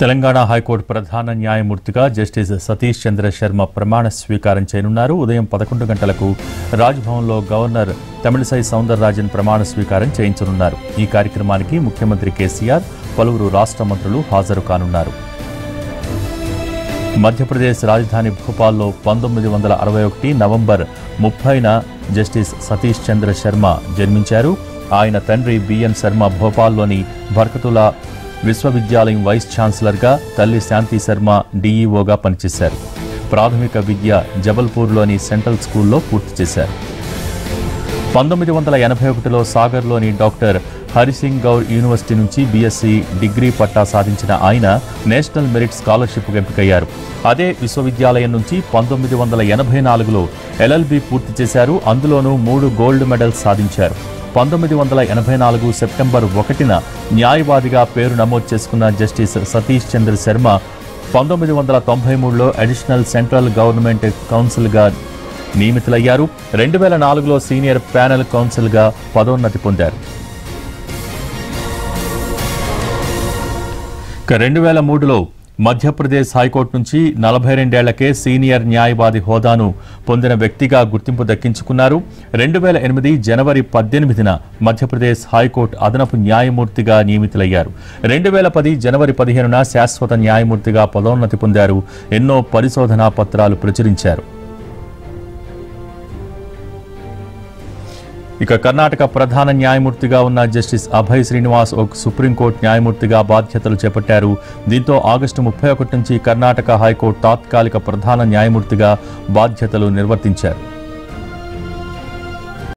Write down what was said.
Telangana high court ప్రధాన న్యాయమూర్తిగా justice Satish Chandra Sharma ప్రమాణ స్వీకారం చేయనున్నారు. ఉదయం 11 గంటలకు రాజ్భవన్లో గవర్నర్ తమిళిసై సౌందరరాజన్ ప్రమాణ స్వీకారం చేయించనున్నారు. ఈ కార్యక్రమానికి ముఖ్యమంత్రి కేసీఆర్, పలువురు రాష్ట్ర మంత్రులు హాజరు కానున్నారు. మధ్యప్రదేశ్ రాజధాని భోపాల్లో 1961 నవంబర్ 30న జస్టిస్ సతీష్ చంద్ర శర్మ జన్మించారు. ఆయన తండ్రి BN శర్మ భోపాల్లోని బర్కతుల్లా విశ్వవిద్యాలయం వైస్ ఛాన్సలర్గా, తల్లి శాంతి శర్మ DEOగా పనిచేశారు. ప్రాథమిక విద్య జబల్పూర్లోని సెంట్రల్ స్కూల్లో పూర్తి చేశారు. 1981లో సాగర్లోని డాక్టర్ హరిసింగ్ గౌర్ యూనివర్సిటీ నుంచి BSc డిగ్రీ పట్టా సాధించిన ఆయన నేషనల్ మెరిట్ స్కాలర్షిప్ ఎంపికయ్యారు. అదే విశ్వవిద్యాలయం నుంచి 1984లో LLB పూర్తి చేశారు. అందులోనూ 3 గోల్డ్ మెడల్స్ సాధించారు. 1984 సెప్టెంబర్ 1న న్యాయవాదిగా పేరు నమోదు చేసుకున్న జస్టిస్ సతీష్ చంద్ర శర్మ 1993లో అడిషనల్ సెంట్రల్ గవర్నమెంట్ కౌన్సిల్గా నియమితులయ్యారు. 2004లో సీనియర్ ప్యానెల్ కౌన్సిల్గా పదోన్నతి పొందారు. 2003లో మధ్యప్రదేశ్ హైకోర్టు నుంచి 42 ఏళ్లకే సీనియర్ న్యాయవాది హోదాను పొందిన వ్యక్తిగా గుర్తింపు దక్కించుకున్నారు. 2008 జనవరి 18న మధ్యప్రదేశ్ హైకోర్టు అదనపు న్యాయమూర్తిగా నియమితులయ్యారు. 2010 జనవరి 15న శాశ్వత న్యాయమూర్తిగా పదోన్నతి పొందారు. ఎన్నో పరిశోధనా పత్రాలు ప్రచురించారు. ఇక కర్ణాటక ప్రధాన న్యాయమూర్తిగా ఉన్న జస్టిస్ అభయ్ శ్రీనివాస్ ఒక సుప్రీంకోర్టు న్యాయమూర్తిగా బాధ్యతలు చేపట్టారు. దీంతో ఆగస్టు 31 నుంచి కర్ణాటక హైకోర్టు తాత్కాలిక ప్రధాన న్యాయమూర్తిగా బాధ్యతలు నిర్వర్తించారు.